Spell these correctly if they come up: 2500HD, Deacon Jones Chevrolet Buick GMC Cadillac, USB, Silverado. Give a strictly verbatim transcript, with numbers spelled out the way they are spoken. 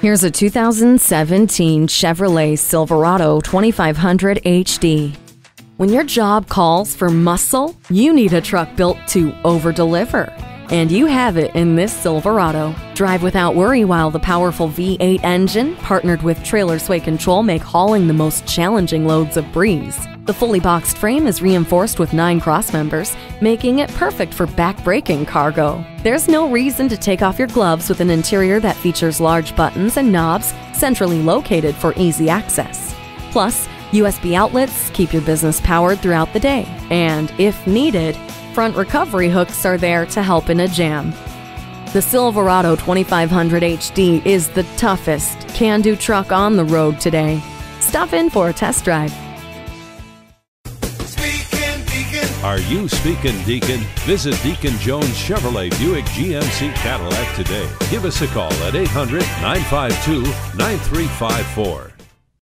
Here's a two thousand seventeen Chevrolet Silverado twenty-five hundred H D. When your job calls for muscle, you need a truck built to over-deliver. And you have it in this Silverado. Drive without worry while the powerful V eight engine, partnered with trailer sway control, make hauling the most challenging loads a breeze. The fully boxed frame is reinforced with nine cross members, making it perfect for back-breaking cargo. There's no reason to take off your gloves with an interior that features large buttons and knobs centrally located for easy access. Plus, U S B outlets keep your business powered throughout the day, and if needed, front recovery hooks are there to help in a jam. The Silverado twenty-five hundred H D is the toughest can-do truck on the road today. Stop in for a test drive. Speaking Deacon. Are you speaking Deacon? Visit Deacon Jones Chevrolet Buick G M C Cadillac today. Give us a call at eight hundred, nine five two, nine three five four.